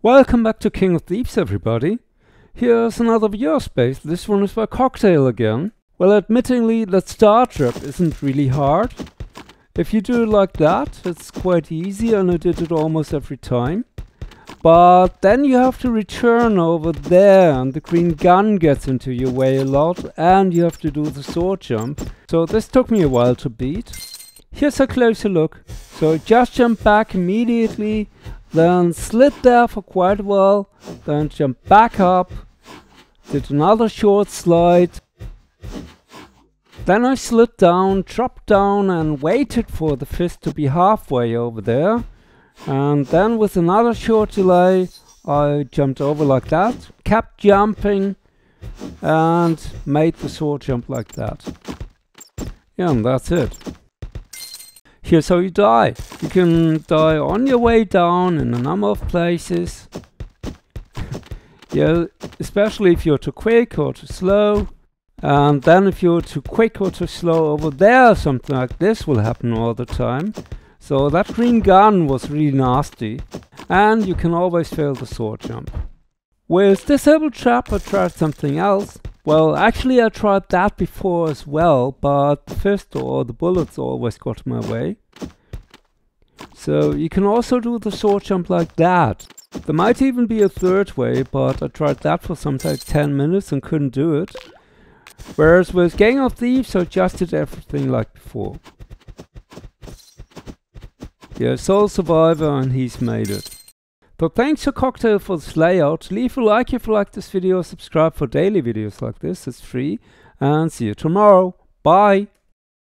Welcome back to King of Thieves, everybody. Here's another viewer space. This one is by Cocktail again. Well, admittingly, that star trap isn't really hard. If you do it like that, it's quite easy, and I did it almost every time. But then you have to return over there, and the green gun gets into your way a lot, and you have to do the sword jump. So this took me a while to beat. Here's a closer look. So just jump back immediately, then slid there for quite a while, then jump back up, did another short slide, then I slid down, dropped down and waited for the fist to be halfway over there, and then with another short delay I jumped over like that, kept jumping and made the sword jump like that. Yeah, and that's it. Here's how you die. You can die on your way down in a number of places. Yeah, especially if you're too quick or too slow. And then if you're too quick or too slow over there, something like this will happen all the time. So that green gun was really nasty. And you can always fail the sword jump. With Disable Trap I tried something else. Well, actually I tried that before as well, but the fist or the bullets always got my way. So you can also do the sword jump like that. There might even be a third way, but I tried that for something like 10 minutes and couldn't do it. Whereas with Gang of Thieves I just did everything like before. Yeah, Soul Survivor, and he's made it. But thanks to Cocktail for this layout. Leave a like if you like this video, subscribe for daily videos like this, it's free, and see you tomorrow. Bye!